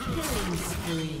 Killing spree.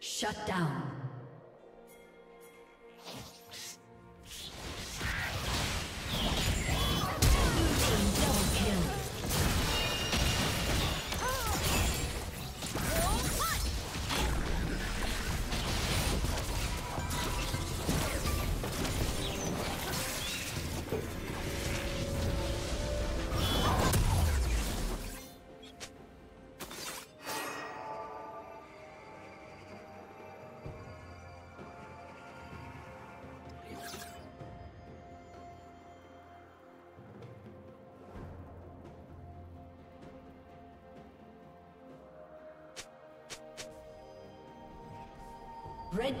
Shut down. Double kill. Red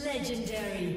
Legendary. Legendary.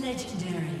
Legendary.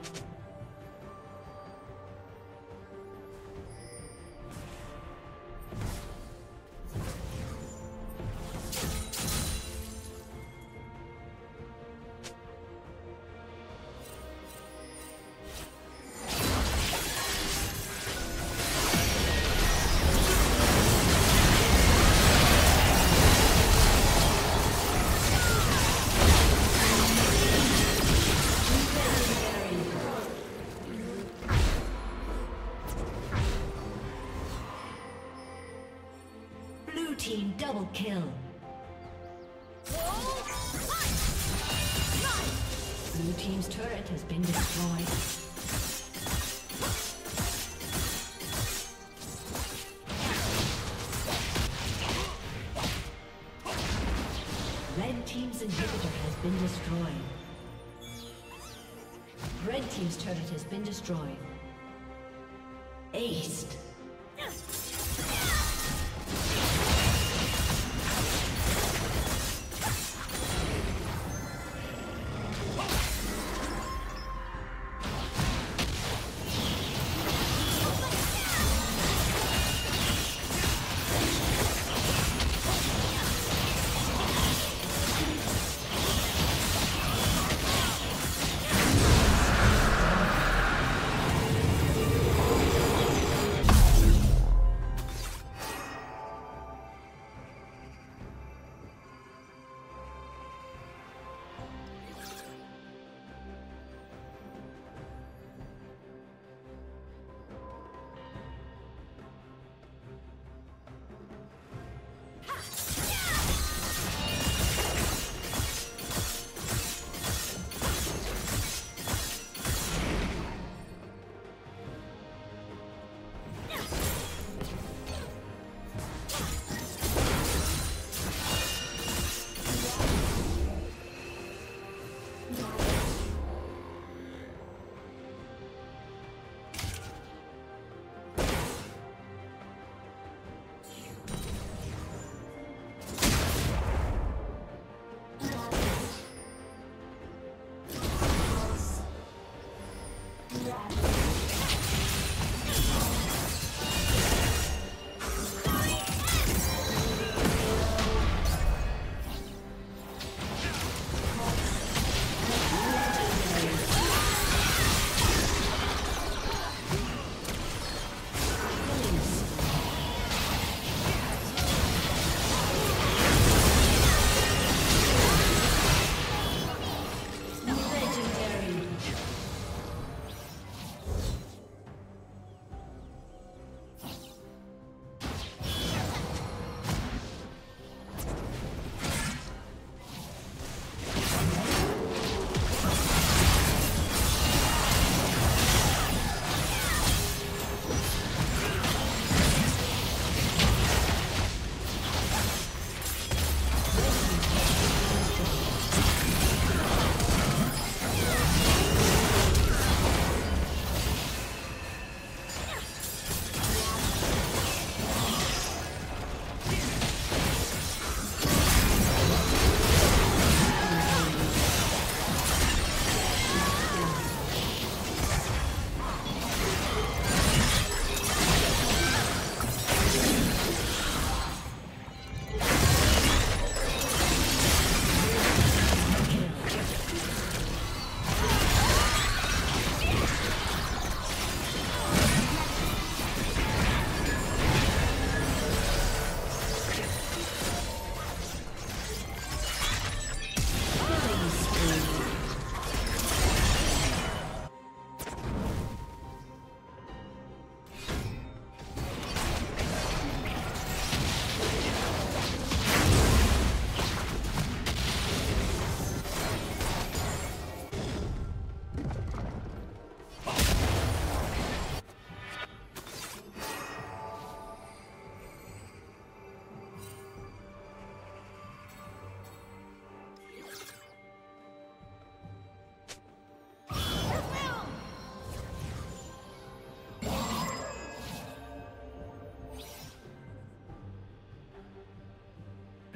Double kill. Blue team's turret has been destroyed. Red team's inhibitor has been destroyed. Red team's turret has been destroyed. Aced.